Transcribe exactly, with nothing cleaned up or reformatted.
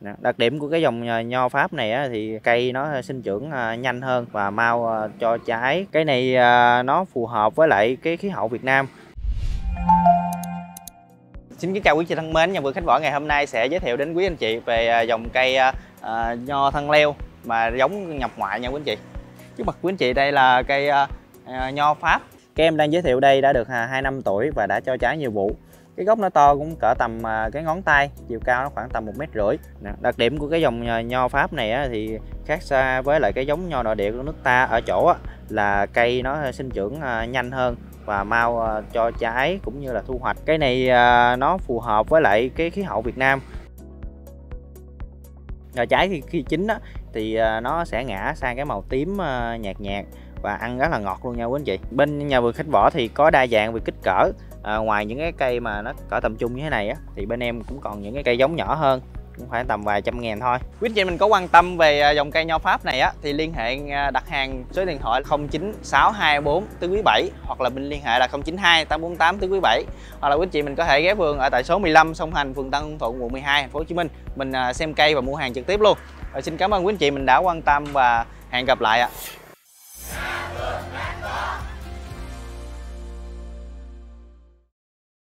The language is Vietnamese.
Đặc điểm của cái dòng nho Pháp này thì cây nó sinh trưởng nhanh hơn và mau cho trái. Cái này nó phù hợp với lại cái khí hậu Việt Nam. Xin kính chào quý chị thân mến, Nhà Vườn Khánh Võ ngày hôm nay sẽ giới thiệu đến quý anh chị về dòng cây nho thân leo mà giống nhập ngoại nha quý anh chị. Trước mặt quý anh chị đây là cây nho Pháp. Cái em đang giới thiệu đây đã được hai năm tuổi và đã cho trái nhiều vụ. Cái gốc nó to cũng cỡ tầm cái ngón tay, chiều cao nó khoảng tầm một mét rưỡi. Đặc điểm của cái dòng nho Pháp này thì khác xa với lại cái giống nho nội địa của nước ta ở chỗ là cây nó sinh trưởng nhanh hơn và mau cho trái cũng như là thu hoạch. Cái này nó phù hợp với lại cái khí hậu Việt Nam. Rồi trái khi, khi chín thì nó sẽ ngã sang cái màu tím nhạt nhạt và ăn rất là ngọt luôn nha quý anh chị. Bên Nhà Vườn Khánh Võ thì có đa dạng về kích cỡ. À, ngoài những cái cây mà nó cỡ tầm trung như thế này á, thì bên em cũng còn những cái cây giống nhỏ hơn, cũng khoảng tầm vài trăm ngàn thôi. Quý anh chị mình có quan tâm về dòng cây nho Pháp này á, thì liên hệ đặt hàng số điện thoại không chín sáu hai bốn bốn bảy, hoặc là mình liên hệ là không chín hai tám bốn tám bốn bảy, hoặc là quý anh chị mình có thể ghé vườn ở tại số mười lăm Sông Hành, phường Tân Hương Thuận, quận mười hai, thành phố Hồ Chí Minh, mình xem cây và mua hàng trực tiếp luôn. Rồi, xin cảm ơn quý anh chị mình đã quan tâm và hẹn gặp lại ạ.